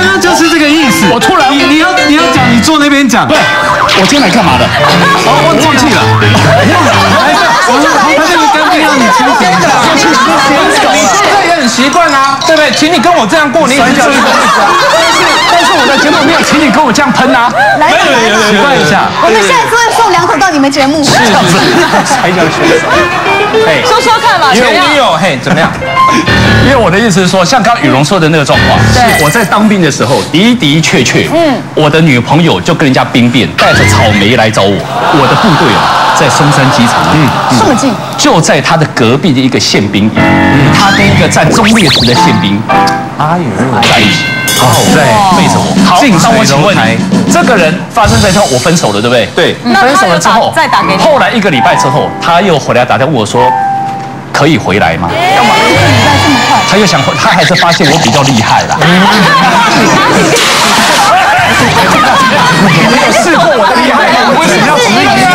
刚刚就是这个意思。我突然你要讲，你坐那边讲。对，我今天来干嘛的？我忘记了。他这个干脆让你清醒一下。你现在也很习惯啊，对不对？请你跟我这样过，你也很讲究。但是我的节目没有请你跟我这样喷啊。来，习惯一下。我们下一次会送两口到你们节目。是，才叫选手。 说说看吧，因为嘿怎么样？因为我的意思是说，像刚刚雨蓉说的那个状况，对，我在当兵的时候的确，我的女朋友就跟人家兵变，带着草莓来找我。我的部队啊，在松山机场，这么近，就在他的隔壁的一个宪兵营，他跟一个在忠烈祠的宪兵，哎呦，在一起。 好，对，背着我。好，那我请问你，这个人发生在之后，我分手了，对不对？对，分手了之后，再打给你。后来一个礼拜之后，他又回来打电话问我说，可以回来吗？干嘛？一个礼拜这么快？他又想回，他还是发现我比较厉害啦。没有试过我的厉害，我也比较厉害。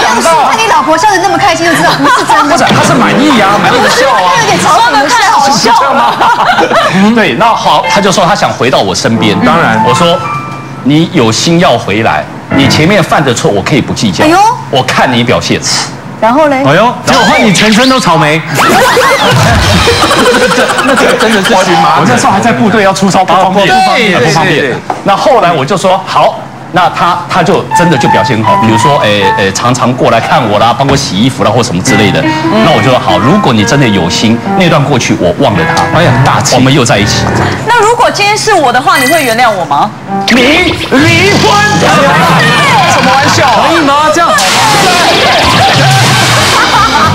讲到看你老婆笑得那么开心，就知道不是真的。不是，他是满意呀，满意的笑啊。有点嘲讽的笑。 笑吗？对，那好，他就说他想回到我身边。当然，我说你有心要回来，你前面犯的错我可以不计较。哎呦，我看你表现。然后嘞？哎呦，然后你全身都草莓。那这真的是荨麻疹。我那时候还在部队要出操，不方便。那后来我就说好。 那他就真的就表现很好，比如说，常常过来看我啦，帮我洗衣服啦，或什么之类的。那我就说好，如果你真的有心，那段过去我忘了他。哎呀，大气，我们又在一起。那如果今天是我的话，你会原谅我吗？你离婚？什么玩笑？可以吗？这样好吗？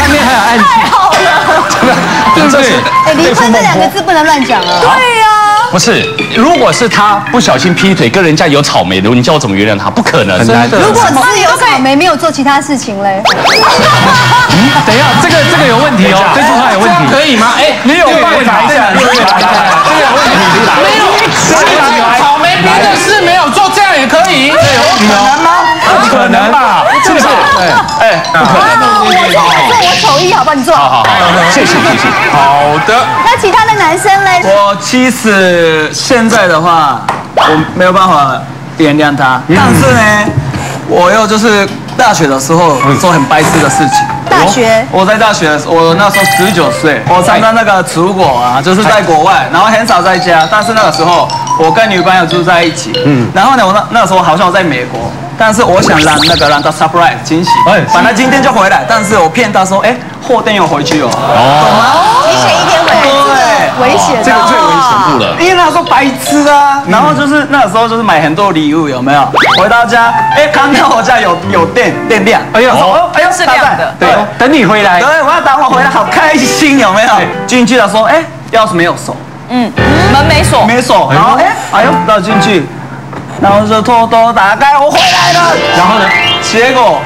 下面还有暗器。太好了，对不对？离婚这两个字不能乱讲啊。对呀。 不是，如果是他不小心劈腿，跟人家有草莓的，你叫我怎么原谅他？不可能，很难的。如果是有草莓，没有做其他事情嘞。等一下，这个有问题哦，这句话有问题，可以吗？哎，你有办法一下，这个有问题，没有草莓劈的事没有做，这样也可以？有可能吗？不可能吧？是不是？哎，不可能。 手艺好吧，你做好，谢谢。好的。那其他的男生嘞？我妻子现在的话，我没有办法原谅她，但是呢，我又就是大学的时候做很白痴的事情。大学？我在大学的时候，我那时候19岁，我常常那个出国啊，就是在国外，然后很少在家。但是那个时候，我跟女朋友住在一起，然后呢，我那时候好像我在美国。 但是我想让他 surprise 惊喜，本来今天就回来，但是我骗他说，哎，后天又回去哦，懂吗？提前一天回来，对，危险，这个最危险了。因为他说白痴啊，然后就是那时候就是买很多礼物，有没有？回到家，哎，看到我家有电量，哎呦，哎呦是亮的，对，等你回来，对，我要等我回来，好开心，有没有？进去了说，哎，钥匙没有锁，门没锁，然后哎呦，绕进去。 然后就偷偷打开，我回来了。然后呢？结果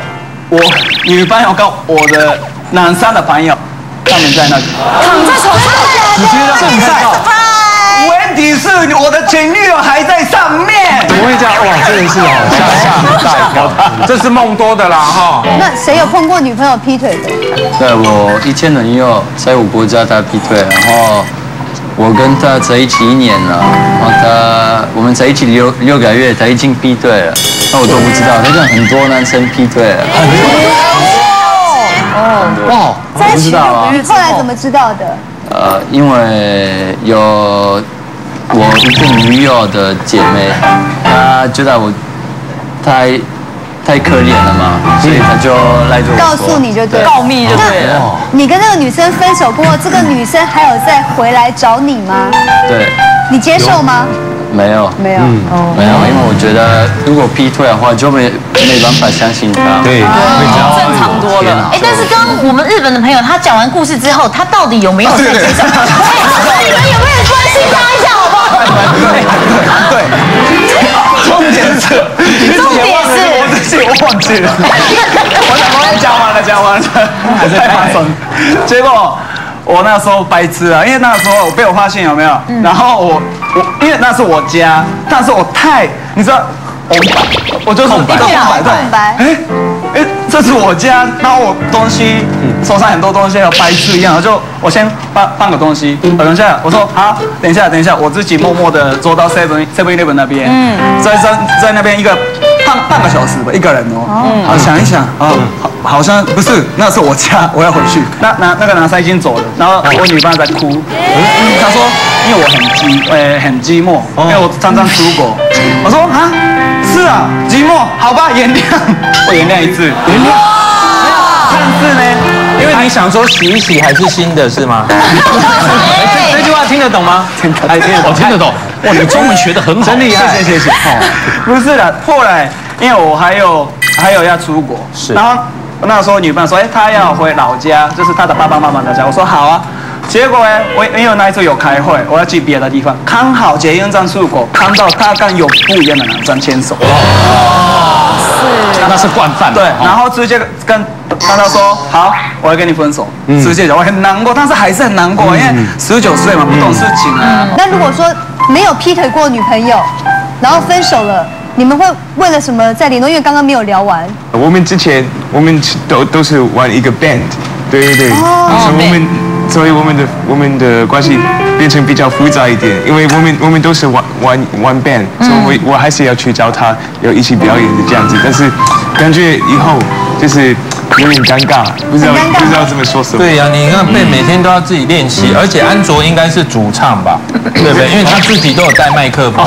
我女朋友跟我的男生的朋友，他们在那里躺在床上，你觉得正在？问题是我的前女友还在上面。怎么会这样？哇，真的是哦，吓一跳，这是梦多的啦哈。那谁有碰过女朋友劈腿的？对我以前的女友在我国家她劈腿，然后。 我跟他在一起1年了，然后我们在一起6个月，他已经劈腿了，那我都不知道，他跟很多男生劈腿了，很多，哦，哇，在一起6个月，后来怎么知道的？因为有我一个女友的姐妹，她知道我太可怜了嘛，所以他就来就告诉你就对，告密就对了。你跟那个女生分手过后，这个女生还有再回来找你吗？对，你接受吗？没有，因为我觉得如果劈腿的话，就没办法相信他。对，正常多了。哎，但是刚我们日本的朋友他讲完故事之后，他到底有没有在街上？哎，你们有没有关心他一下好不好？对，重点是。 我忘记了，我讲完了，还在发生。结果我那时候白痴啊，因为那时候被我发现有没有？然后我因为那是我家，但是我太你知道，我就是一个空白。哎，哎，这是我家，那我东西，手上很多东西，要白痴一样，就我先放个东西，等一下，我说啊，等一下，我自己默默的走到 7-Eleven 那边，在那边一个半个小时吧，一个人哦，好想一想啊，好像不是，那是我家，我要回去。那个男生已经走了，然后我女伴在哭，她说因为我很寂寞，因为我常常出国，我说啊，是啊，寂寞，好吧，原谅，我原谅一次。原谅，但是呢，因为你想说洗一洗还是新的，是吗？这句话听得懂吗？听得懂，我听得懂。哇，你中文学得很好，真厉害，谢谢谢谢。不是的，后来因为我还有要出国，然后那时候女伴说，哎，她要回老家，就是她的爸爸妈妈的家。我说好啊。结果呢，我因为那一次有开会，我要去别的地方，刚好捷运站出国，看到她跟有不一样的男生牵手。哦，是，那是惯犯。对，然后直接跟他说好，我要跟你分手，直接讲，我很难过，但是还是很难过，因为19岁嘛，不懂事情啊。那如果说没有劈腿过女朋友，然后分手了，你们会为了什么再联络？因为刚刚没有聊完。我们之前都是玩一个 band， 对对，所以我们的关系变成比较复杂一点，因为我们都是玩 band， 所以我还是要去找他，要一起表演的这样子，但是感觉以后就是。有点尴尬，不知道怎么说什么。对呀，你看贝每天都要自己练习，而且安卓应该是主唱吧，对不对？因为他自己都有带麦克风。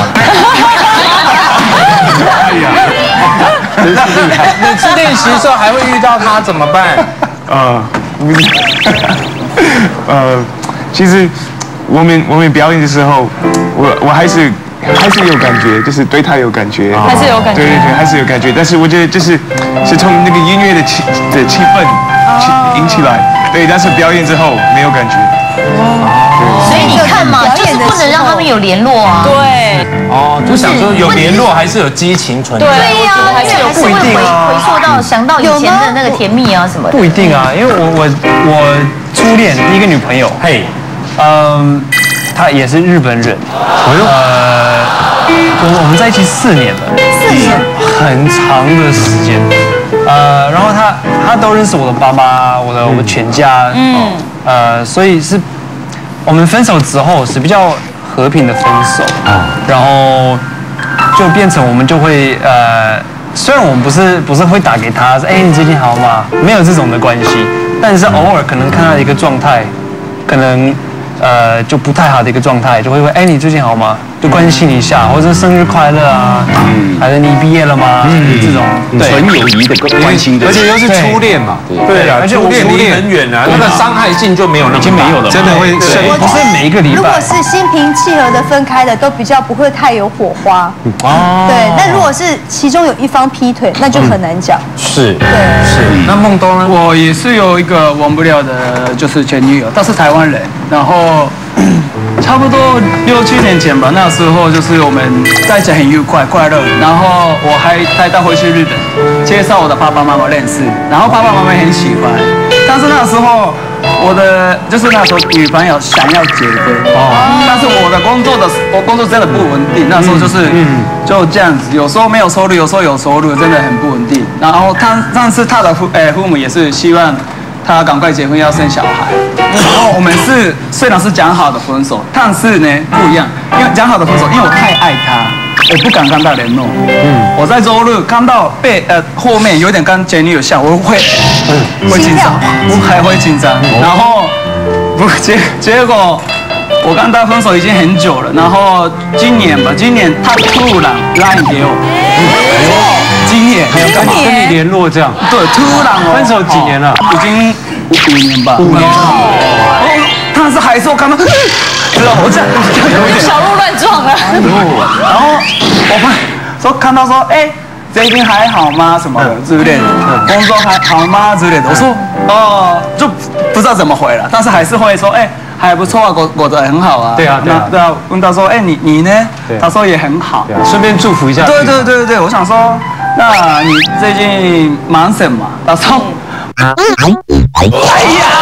哎呀，每次练习的时候还会遇到他怎么办？其实我们表演的时候，我还是有感觉，就是对他有感觉，还是有感觉，对对对，还是有感觉。但是我觉得就是从那个音乐的气氛引起来，对。但是表演之后没有感觉。所以你看嘛，就是不能让他们有联络啊。对。哦，就想说有联络还是有激情存在。对呀，还是有不一定啊。回溯到想到以前的那个甜蜜啊什么。不一定啊，因为我初恋一个女朋友，嘿，她也是日本人。我们在一起4年了，4年，很长的时间。然后他都认识我的爸妈，我全家，所以是我们分手之后是比较和平的分手，然后就变成我们就会虽然我们不是会打给他，哎，你最近好吗？没有这种的关系，但是偶尔可能看他的一个状态，可能。就不太好的一个状态，就会问，哎，你最近好吗？就关心一下，或者生日快乐啊，还是你毕业了吗？这种纯友谊的关心的，而且又是初恋嘛，对啊，而且初恋很远啊，那个伤害性就没有那么大，已经没有了，真的会深。不是每一个礼拜，如果是心平气和的分开的，都比较不会太有火花。哦，对，那如果是其中有一方劈腿，那就很难讲。是，对，是。那孟东呢？我也是有一个忘不了的，就是前女友，她是台湾人，然后。差不多6-7年前吧，那时候就是我们在一起很愉快快乐，然后我还带她回去日本，介绍我的爸爸妈妈认识，然后爸爸妈妈很喜欢，但是那时候那时候女朋友想要结婚，但是我工作真的不稳定，那时候就这样子，有时候没有收入，有时候有收入，真的很不稳定。然后但是她的父母也是希望。他赶快结婚要生小孩，然后我们虽然是讲好的分手，但是呢不一样，因为讲好的分手，因为我太爱他，我不敢跟他联络。我在周日看到后面有点跟前女友像，我会紧张，我还会紧张。然后结果我跟他分手已经很久了，然后今年他突然拉你给我。跟你联络这样，对，突然分手几年了，已经5年吧，5年。但是还是我看到，知道我这样小鹿乱撞了。然后我看到说，哎，最近还好吗？什么之类的，工作还好吗？之类的。我说，哦，就不知道怎么回了，但是还是会说，哎。还不错啊，过得很好啊。对啊。问他说，哎，你呢？他说也很好。顺便祝福一下。对，我想说，那你最近忙什么？他说，哎呀。